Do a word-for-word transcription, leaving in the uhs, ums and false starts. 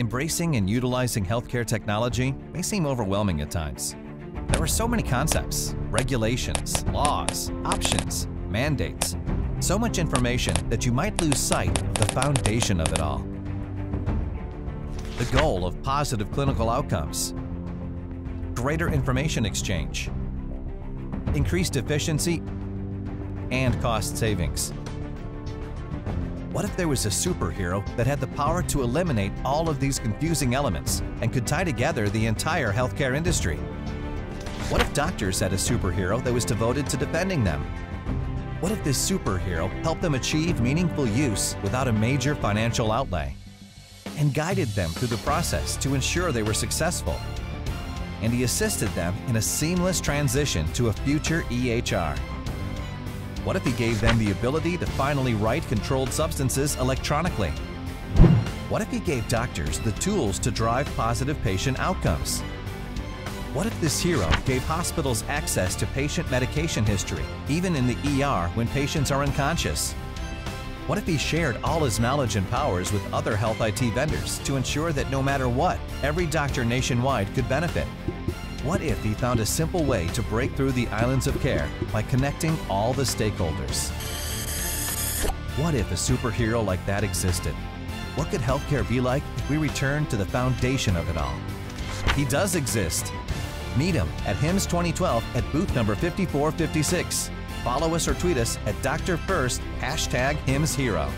Embracing and utilizing healthcare technology may seem overwhelming at times. There are so many concepts, regulations, laws, options, mandates, so much information that you might lose sight of the foundation of it all. The goal of positive clinical outcomes, greater information exchange, increased efficiency, and cost savings. What if there was a superhero that had the power to eliminate all of these confusing elements and could tie together the entire healthcare industry? What if doctors had a superhero that was devoted to defending them? What if this superhero helped them achieve meaningful use without a major financial outlay and guided them through the process to ensure they were successful? And he assisted them in a seamless transition to a future E H R. What if he gave them the ability to finally write controlled substances electronically? What if he gave doctors the tools to drive positive patient outcomes? What if this hero gave hospitals access to patient medication history, even in the E R when patients are unconscious? What if he shared all his knowledge and powers with other health I T vendors to ensure that no matter what, every doctor nationwide could benefit? What if he found a simple way to break through the islands of care by connecting all the stakeholders? What if a superhero like that existed? What could healthcare be like if we returned to the foundation of it all? He does exist. Meet him at HIMSS twenty twelve at booth number fifty-four fifty-six. Follow us or tweet us at Doctor First, hashtag HIMSS Hero.